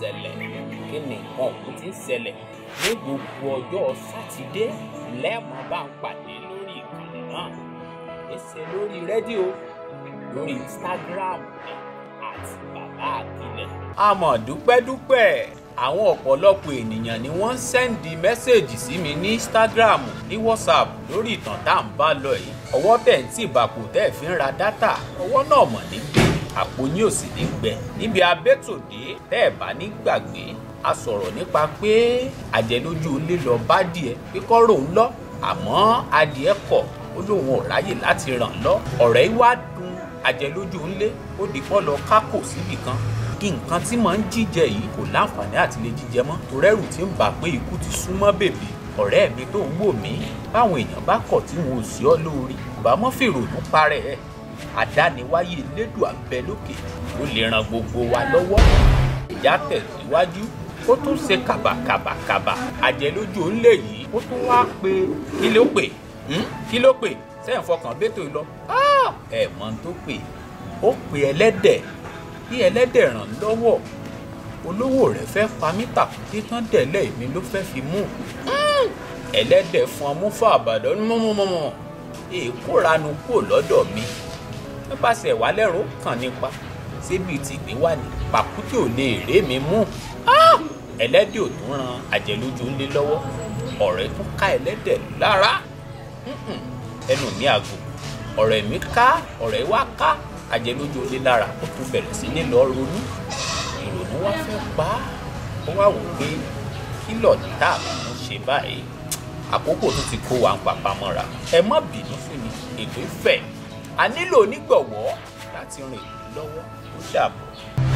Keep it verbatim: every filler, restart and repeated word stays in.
ṣẹlẹ̀ kí ni nǹkan òkú ti ń ṣẹlẹ̀ ní gbogbo ọjọ́ sátidé lẹ́ẹ̀mọ́ bá ń pàdé lórí ìkànnì náà èsè lórí rédíò lórí Instagram àti bàbá àkìlẹ̀. àmọ́ dúpẹ́dúpẹ́ àwọn ọ̀pọ̀lọpọ̀ ènìyàn ni wọ́n ń sẹ́ndì mẹ́sẹ̀jì sí mi ní Instagram ní WhatsApp lórí ìtàn tá à ń bá lọ yìí ọwọ́ tẹ̀ ń tì bàkò tẹ́ fi ń ra dátà ọwọ́ náà mọ̀ níbi àpò ní òsì ní gbẹ níbi abẹ́tòdé tẹ́ ẹ̀ bá ní gbàgbé a sọ̀rọ̀ nípa pé àjẹlójú ilé lọ bá díẹ̀ pé kọ́rọ̀ ń lọ àmọ́ adìẹ kọ̀ ó lóun ò ráyè láti ràn lọ ọ̀rẹ́ wá dun àjẹlójú ilé ó dìpọ́ lọ kákò síbì kan kí nǹkan tí mò ń jíjẹ yìí kò láǹfààní àti lè jíjẹ mọ́ torẹ́rù tí ń bà pé ikú ti súnmọ́ bèbè ọ̀rẹ́ mi tó ń wò mí báwọn èèyàn bá kọ̀ tí wọn ò sí ọ lórí kò bá mọ́ fìrònú parẹ́ ẹ̀ àdániwáyé Elédùà ń bẹ lókè ó lè ran gbogbo wa lọ́wọ́ ìjà tẹ̀síwájú ó tún ṣe kàbàkàbàkàbà àjẹlójú olè yìí ó tún wá pé kí ló pè kí ló pè sẹ́yìn fọkàn bẹ́tò lọ ẹ̀ mọ́ tó pè ó pè ẹlẹ́dẹ̀ bí ẹlẹ́dẹ̀ ràn lọ́wọ́ olówó rẹ̀ fẹ́ pa mítà kúndé tán dẹ̀lẹ́ èmi ló fẹ́ fi mú ẹlẹ́dẹ̀ fún ọmú fún àbàdàn mọ́mọ́mọ́mọ́ èkó ranu kúrò lọ́dọ̀ mi nípasẹ̀ wà lẹ́rù kàn nípa síbi tí ìgbé wà ní pàkúté ò lè ré mi mú ẹlẹ́dẹ̀ ò tún ran àjẹlójú ńlẹ̀ lọ́wọ́ ọ̀rẹ́ tún ká ẹlẹ́dẹ̀ lára ẹnu mi àgò ọ̀rẹ́ mi ká ọ̀rẹ́ wá ká àjẹlójú olè lára ó tún bẹ̀rẹ̀ sí ní lọ ronú ìrònú wá fẹ́ pa á ó wá wò pé kí lọ̀dí tá a fi ń ṣe báyìí àkókò tó ti kó wa ń papá mọ́ra ẹ má bínú fún mi ètò ìfẹ́ a nílò onígbọ̀wọ́ láti ràn lọ́wọ́ ó dàbọ̀.